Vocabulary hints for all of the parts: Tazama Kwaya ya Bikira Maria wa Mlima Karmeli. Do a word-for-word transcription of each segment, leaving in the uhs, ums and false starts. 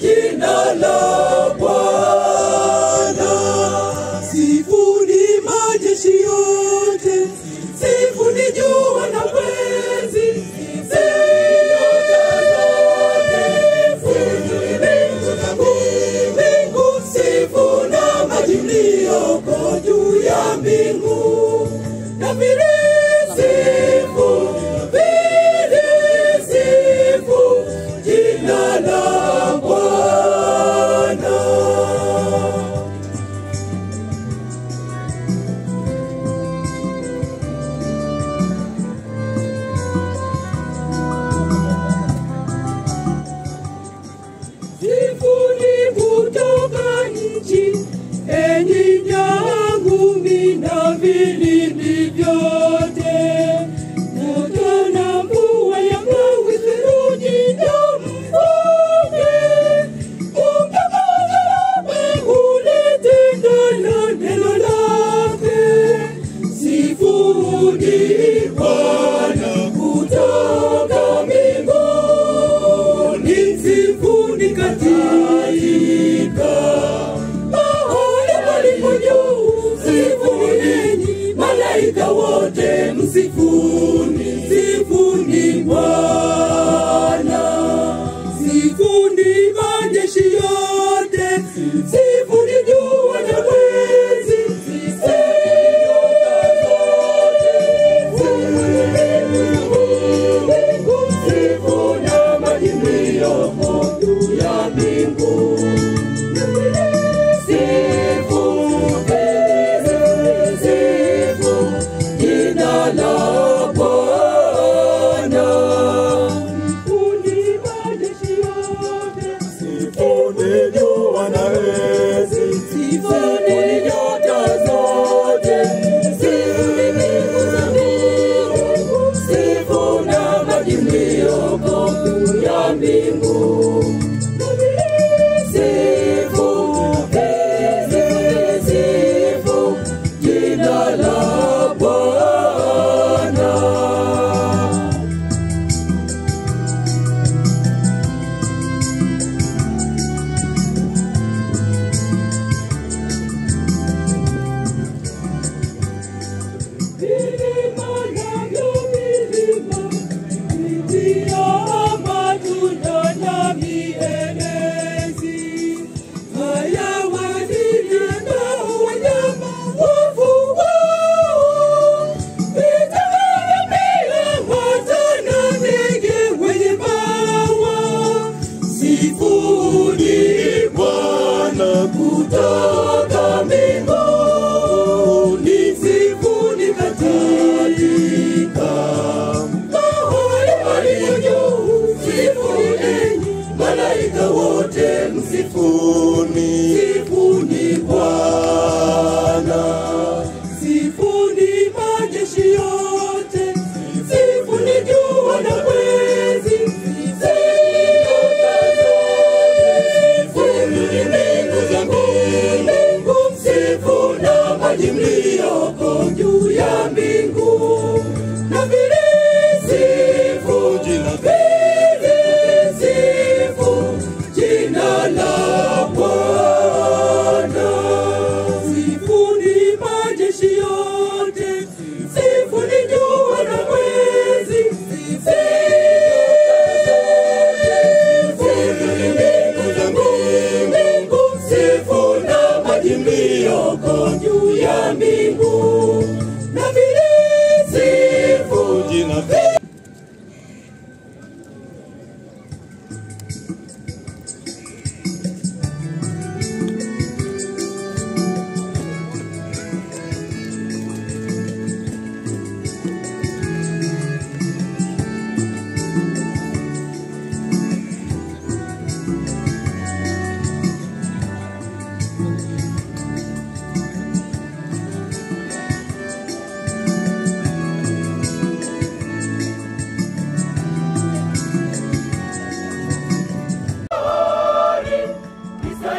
Jina la Bwana.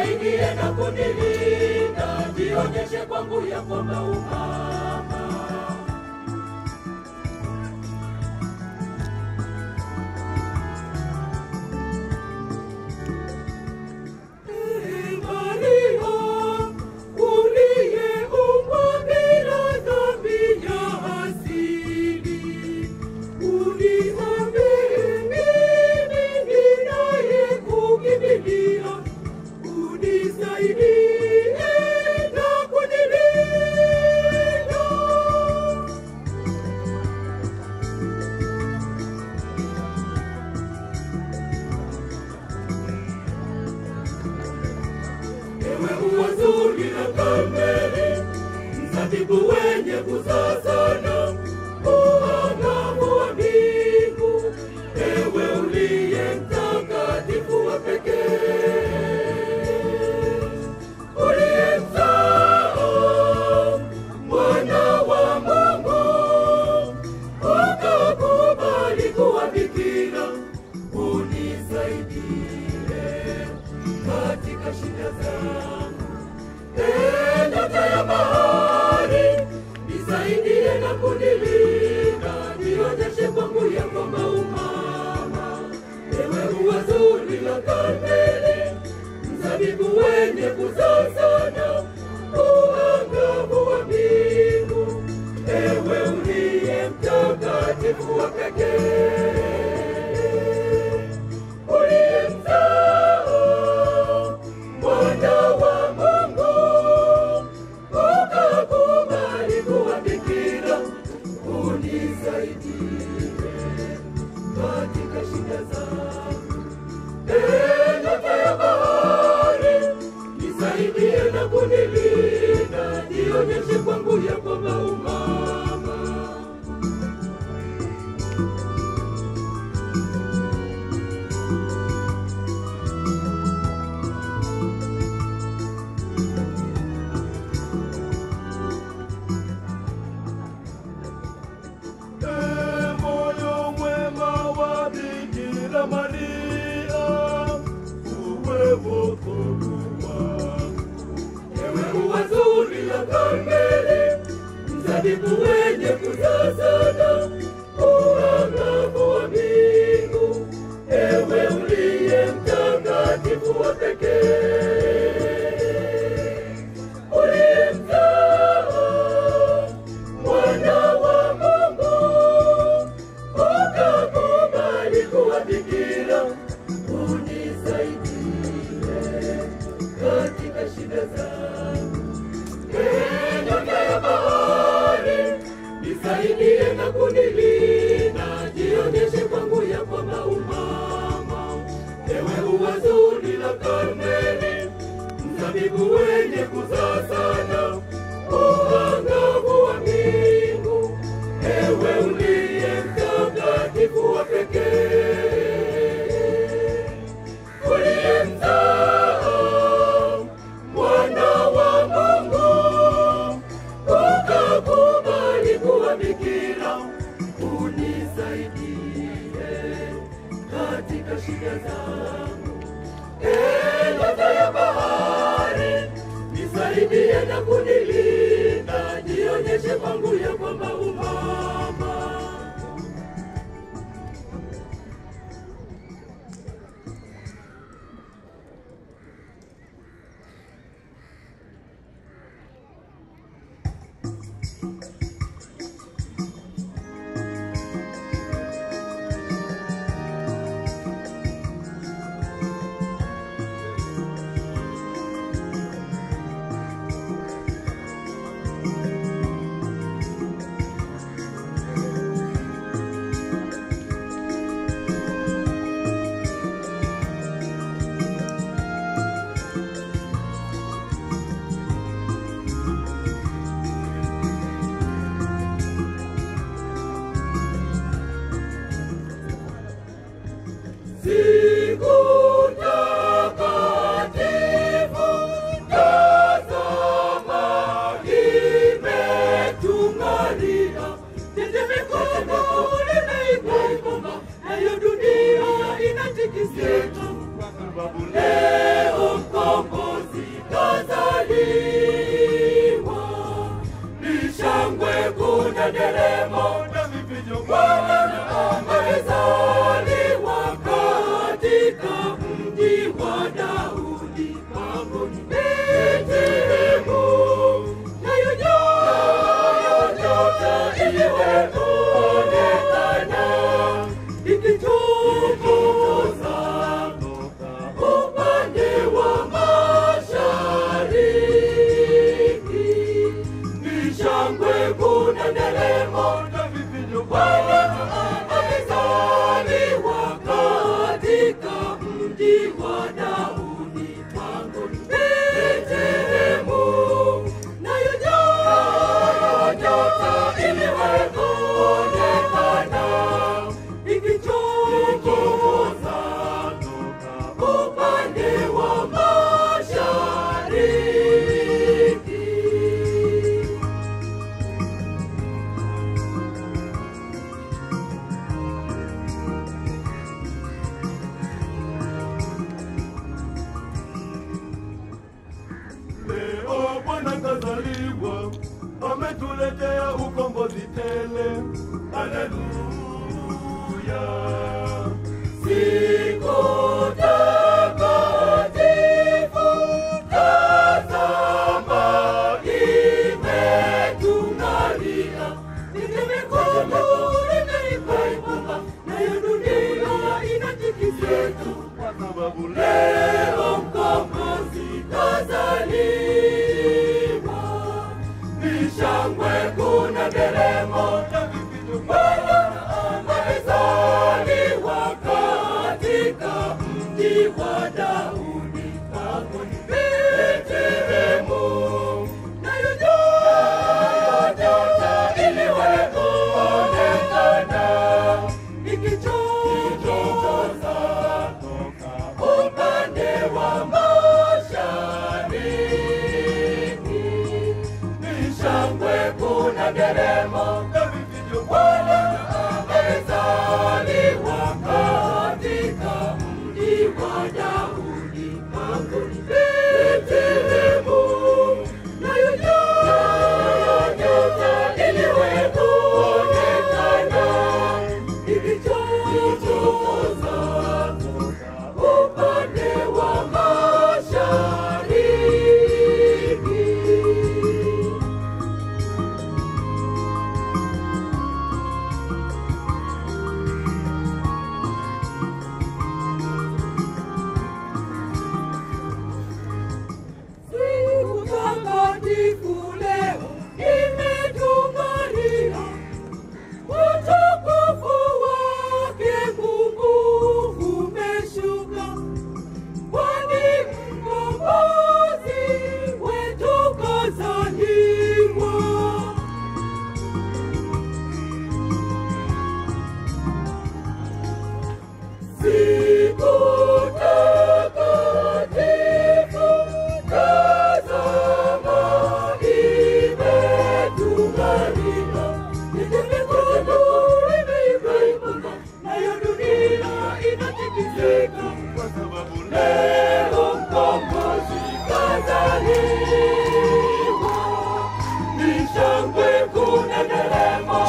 nisaidie na kunilinda, jionyeshe kwangu ya kwamba umama.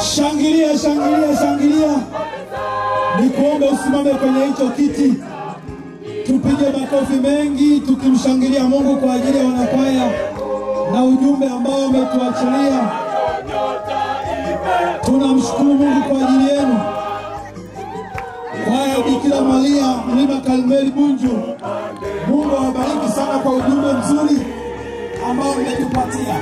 Shangilia, shangilia, shangilia. Nikuombe usimame kwenye hicho kiti. Tupige makofi mengi tukimshangilia Mungu kwa ajili ya wanakwaya na ujumbe ambao umetuachilia. Tunamshukuru Mungu kwa ajili yenu. Kwaya ya Bikira Maria Mlima Karmeli Bunju, Mungu awabariki sana kwa ujumbe mzuri ambao umetupatia.